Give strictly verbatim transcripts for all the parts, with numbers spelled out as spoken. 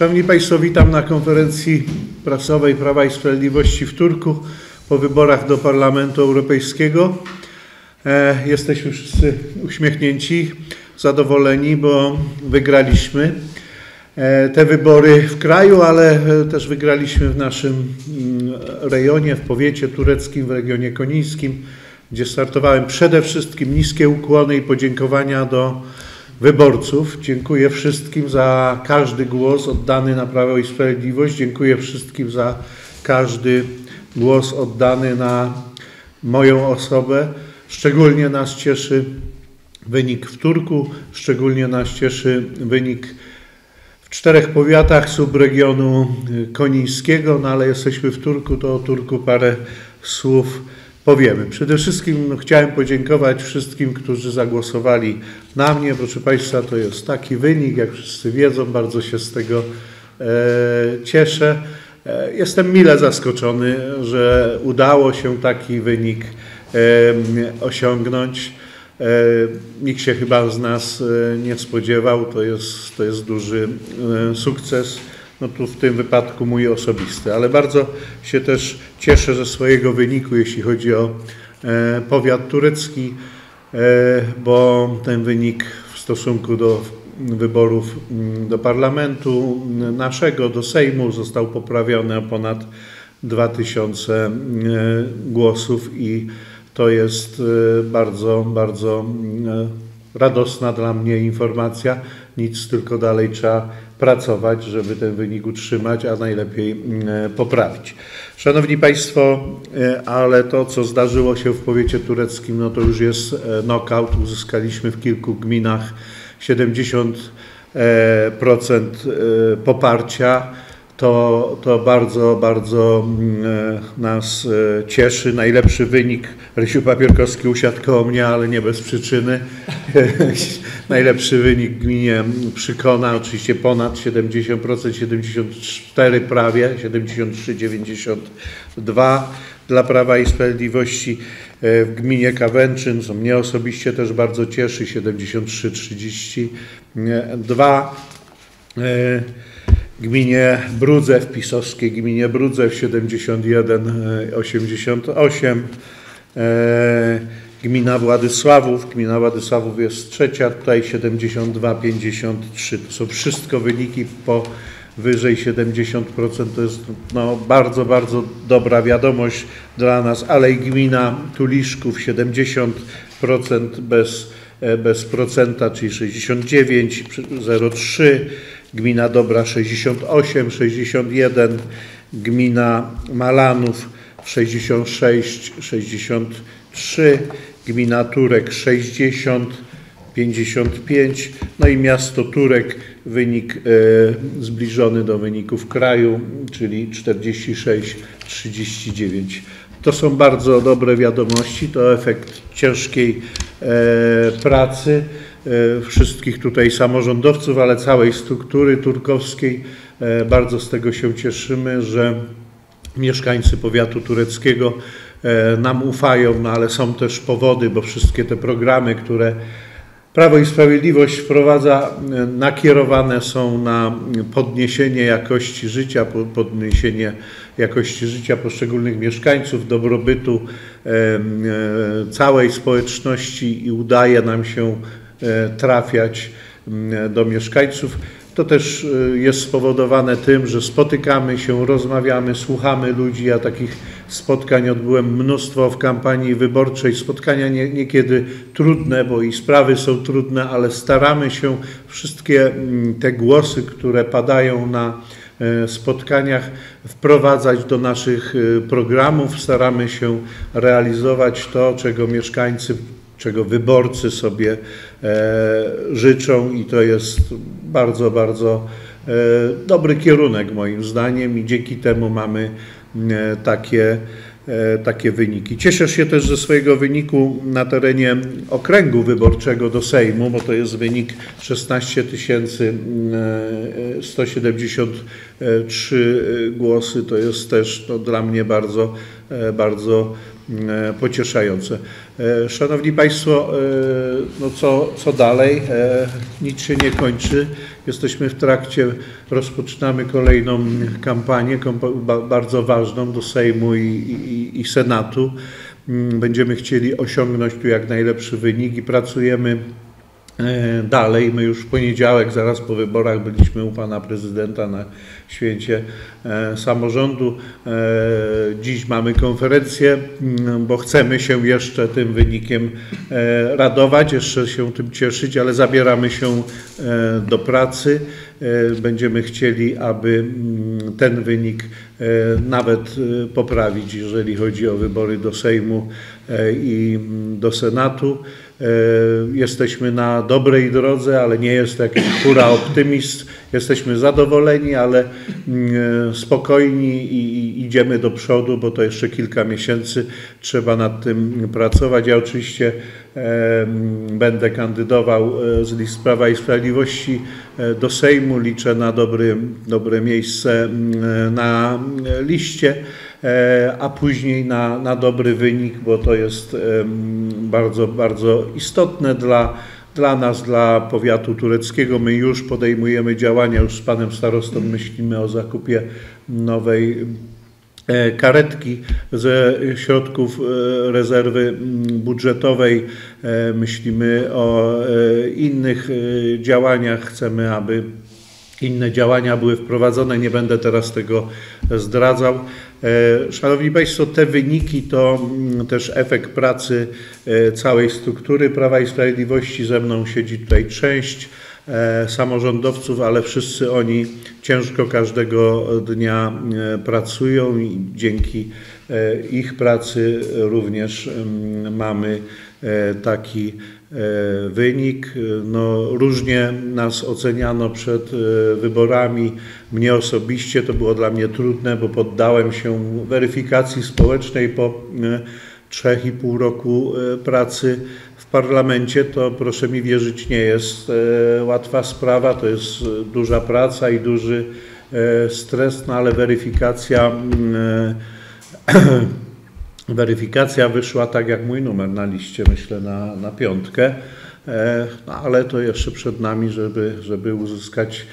Szanowni Państwo, witam na konferencji prasowej Prawa i Sprawiedliwości w Turku po wyborach do Parlamentu Europejskiego. E, jesteśmy wszyscy uśmiechnięci, zadowoleni, bo wygraliśmy e, te wybory w kraju, ale też wygraliśmy w naszym rejonie, w powiecie tureckim, w regionie konińskim, gdzie startowałem. Przede wszystkim niskie ukłony i podziękowania do wyborców. Dziękuję wszystkim za każdy głos oddany na Prawo i Sprawiedliwość. Dziękuję wszystkim za każdy głos oddany na moją osobę. Szczególnie nas cieszy wynik w Turku, szczególnie nas cieszy wynik w czterech powiatach subregionu konińskiego, no ale jesteśmy w Turku, to o Turku parę słów powiemy. Przede wszystkim chciałem podziękować wszystkim, którzy zagłosowali na mnie. Proszę Państwa, to jest taki wynik, jak wszyscy wiedzą, bardzo się z tego e, cieszę. E, jestem mile zaskoczony, że udało się taki wynik e, osiągnąć. E, nikt się chyba z nas e, nie spodziewał, to jest, to jest duży e, sukces. No tu w tym wypadku mój osobisty, ale bardzo się też cieszę ze swojego wyniku, jeśli chodzi o e, powiat turecki, e, bo ten wynik w stosunku do wyborów do parlamentu naszego, do Sejmu, został poprawiony o ponad dwa tysiące e, głosów i to jest e, bardzo, bardzo e, radosna dla mnie informacja. Nic, tylko dalej trzeba pracować, żeby ten wynik utrzymać, a najlepiej poprawić. Szanowni Państwo, ale to, co zdarzyło się w powiecie tureckim, no to już jest knockout. Uzyskaliśmy w kilku gminach siedemdziesiąt procent poparcia. To, to bardzo, bardzo nas cieszy. Najlepszy wynik, Rysiu Papierkowski usiadł koło mnie, ale nie bez przyczyny. Najlepszy wynik w gminie Przykona, oczywiście ponad siedemdziesiąt procent, siedemdziesiąt cztery procent prawie, siedemdziesiąt trzy przecinek dziewięćdziesiąt dwa procent dla Prawa i Sprawiedliwości. W gminie Kawęczyn, co mnie osobiście też bardzo cieszy, siedemdziesiąt trzy przecinek trzydzieści dwa procent. Gminie Brudzew, pisowskiej gminie Brudzew siedemdziesiąt jeden przecinek osiemdziesiąt osiem procent. Gmina Władysławów, gmina Władysławów jest trzecia, tutaj siedemdziesiąt dwa przecinek pięćdziesiąt trzy procent. To są wszystko wyniki powyżej siedemdziesiąt procent. To jest no, bardzo, bardzo dobra wiadomość dla nas, ale i gmina Tuliszków siedemdziesiąt procent bez, bez procenta, czyli sześćdziesiąt dziewięć przecinek zero trzy procent. Gmina Dobra sześćdziesiąt osiem przecinek sześćdziesiąt jeden procent, gmina Malanów sześćdziesiąt sześć przecinek sześćdziesiąt trzy procent, gmina Turek sześćdziesiąt przecinek pięćdziesiąt pięć procent, no i miasto Turek, wynik y, zbliżony do wyników kraju, czyli czterdzieści sześć przecinek trzydzieści dziewięć procent. To są bardzo dobre wiadomości, to efekt ciężkiej y, pracy wszystkich tutaj samorządowców, ale całej struktury turkowskiej. Bardzo z tego się cieszymy, że mieszkańcy powiatu tureckiego nam ufają, no ale są też powody, bo wszystkie te programy, które Prawo i Sprawiedliwość wprowadza, nakierowane są na podniesienie jakości życia, podniesienie jakości życia poszczególnych mieszkańców, dobrobytu całej społeczności i udaje nam się trafiać do mieszkańców. To też jest spowodowane tym, że spotykamy się, rozmawiamy, słuchamy ludzi. Ja takich spotkań odbyłem mnóstwo w kampanii wyborczej. Spotkania nie, niekiedy trudne, bo i sprawy są trudne, ale staramy się wszystkie te głosy, które padają na spotkaniach, wprowadzać do naszych programów. Staramy się realizować to, czego mieszkańcy, czego wyborcy sobie e, życzą i to jest bardzo, bardzo e, dobry kierunek moim zdaniem i dzięki temu mamy e, takie, e, takie wyniki. Cieszę się też ze swojego wyniku na terenie okręgu wyborczego do Sejmu, bo to jest wynik szesnaście tysięcy sto siedemdziesiąt trzy głosy, to jest też no, dla mnie bardzo, bardzo pocieszające. Szanowni Państwo, no co, co dalej? Nic się nie kończy. Jesteśmy w trakcie, rozpoczynamy kolejną kampanię, bardzo ważną do Sejmu i, i, i Senatu. Będziemy chcieli osiągnąć tu jak najlepszy wynik i pracujemy dalej. My już w poniedziałek, zaraz po wyborach, byliśmy u Pana Prezydenta na święcie samorządu. Dziś mamy konferencję, bo chcemy się jeszcze tym wynikiem radować, jeszcze się tym cieszyć, ale zabieramy się do pracy. Będziemy chcieli, aby ten wynik nawet poprawić, jeżeli chodzi o wybory do Sejmu i do Senatu. Jesteśmy na dobrej drodze, ale nie jest jakiś hura optymist. Jesteśmy zadowoleni, ale spokojni i idziemy do przodu, bo to jeszcze kilka miesięcy trzeba nad tym pracować. Ja oczywiście będę kandydował z list Prawa i Sprawiedliwości do Sejmu. Liczę na dobry, dobre miejsce na liście, a później na, na dobry wynik, bo to jest bardzo, bardzo istotne dla, dla nas, dla powiatu tureckiego. My już podejmujemy działania, już z panem starostą myślimy o zakupie nowej karetki ze środków rezerwy budżetowej. Myślimy o innych działaniach. Chcemy, aby inne działania były wprowadzone. Nie będę teraz tego zdradzał. Szanowni Państwo, te wyniki to też efekt pracy całej struktury Prawa i Sprawiedliwości. Ze mną siedzi tutaj część samorządowców, ale wszyscy oni ciężko każdego dnia pracują i dzięki ich pracy również mamy taki wynik. No, różnie nas oceniano przed wyborami. Mnie osobiście to było dla mnie trudne, bo poddałem się weryfikacji społecznej po trzech i pół roku pracy w parlamencie. To, proszę mi wierzyć, nie jest łatwa sprawa. To jest duża praca i duży stres, no ale weryfikacja Weryfikacja wyszła tak jak mój numer na liście, myślę, na, na piątkę, no, ale to jeszcze przed nami, żeby, żeby uzyskać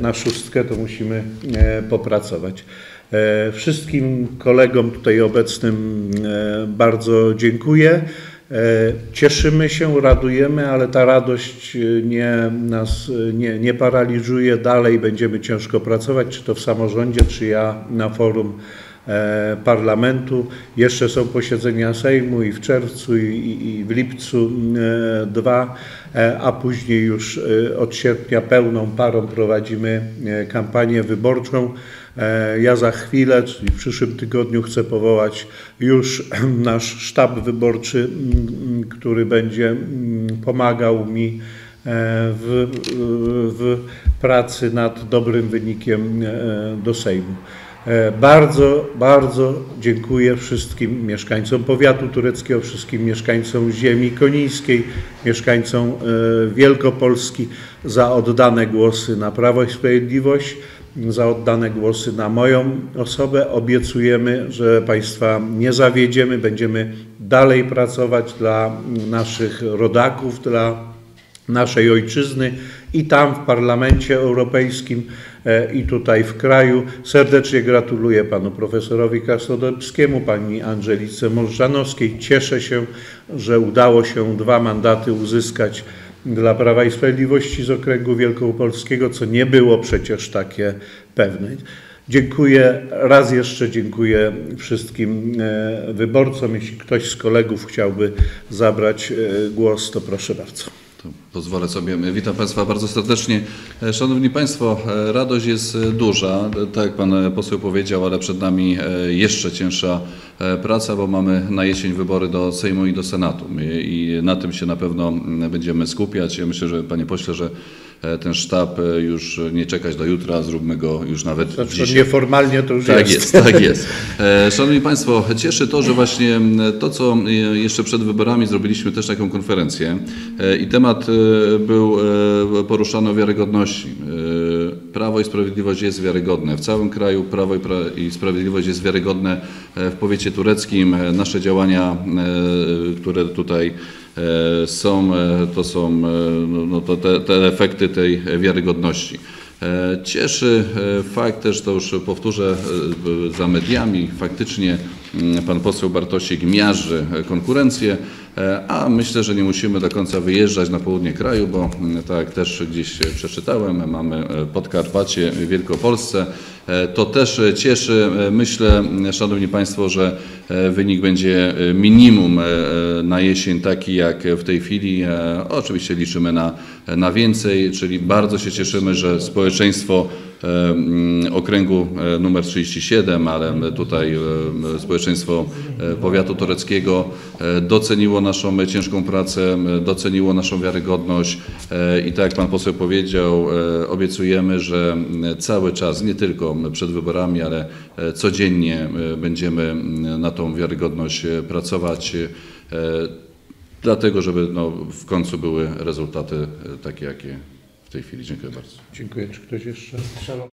na szóstkę, to musimy popracować. Wszystkim kolegom tutaj obecnym bardzo dziękuję. Cieszymy się, radujemy, ale ta radość nie, nas nie, nie paraliżuje. Dalej będziemy ciężko pracować, czy to w samorządzie, czy ja na forum Parlamentu. Jeszcze są posiedzenia Sejmu i w czerwcu, i, i w lipcu dwa, a później już od sierpnia pełną parą prowadzimy kampanię wyborczą. Ja za chwilę, czyli w przyszłym tygodniu, chcę powołać już nasz sztab wyborczy, który będzie pomagał mi w, w pracy nad dobrym wynikiem do Sejmu. Bardzo, bardzo dziękuję wszystkim mieszkańcom powiatu tureckiego, wszystkim mieszkańcom ziemi konińskiej, mieszkańcom Wielkopolski za oddane głosy na Prawo i Sprawiedliwość, za oddane głosy na moją osobę. Obiecujemy, że Państwa nie zawiedziemy, będziemy dalej pracować dla naszych rodaków, dla naszej ojczyzny i tam w Parlamencie Europejskim, i tutaj w kraju. Serdecznie gratuluję panu profesorowi Krasnodębskiemu, pani Angelice Morżanowskiej. Cieszę się, że udało się dwa mandaty uzyskać dla Prawa i Sprawiedliwości z okręgu wielkopolskiego, co nie było przecież takie pewne. Dziękuję, raz jeszcze dziękuję wszystkim wyborcom. Jeśli ktoś z kolegów chciałby zabrać głos, to proszę bardzo. Pozwolę sobie. Witam Państwa bardzo serdecznie. Szanowni Państwo, radość jest duża, tak jak Pan poseł powiedział, ale przed nami jeszcze cięższa praca, bo mamy na jesień wybory do Sejmu i do Senatu i na tym się na pewno będziemy skupiać. Ja myślę, że Panie Pośle, że ten sztab już nie czekać do jutra, zróbmy go już nawet znaczy, dzisiaj. Nieformalnie to już tak jest. Tak jest. Szanowni Państwo, cieszy to, że właśnie to, co jeszcze przed wyborami zrobiliśmy też taką konferencję i temat był poruszany o wiarygodności Prawo i Sprawiedliwość jest wiarygodne. W całym kraju Prawo i Sprawiedliwość jest wiarygodne. W powiecie tureckim nasze działania, które tutaj są, to są no, to te, te efekty tej wiarygodności. Cieszy fakt też, to już powtórzę za mediami, faktycznie pan poseł Bartosik miarzy konkurencję, a myślę, że nie musimy do końca wyjeżdżać na południe kraju, bo tak też gdzieś przeczytałem, mamy Podkarpacie, Wielkopolsce. To też cieszy. Myślę, szanowni państwo, że wynik będzie minimum na jesień taki jak w tej chwili. Oczywiście liczymy na, na więcej, czyli bardzo się cieszymy, że społeczeństwo okręgu numer trzydzieści siedem, ale tutaj społeczeństwo powiatu tureckiego doceniło naszą ciężką pracę, doceniło naszą wiarygodność i tak jak pan poseł powiedział, obiecujemy, że cały czas, nie tylko przed wyborami, ale codziennie będziemy na tą wiarygodność pracować, dlatego żeby no, w końcu były rezultaty takie, jakie w tej chwili. Dziękuję bardzo. Dziękuję. Czy ktoś jeszcze?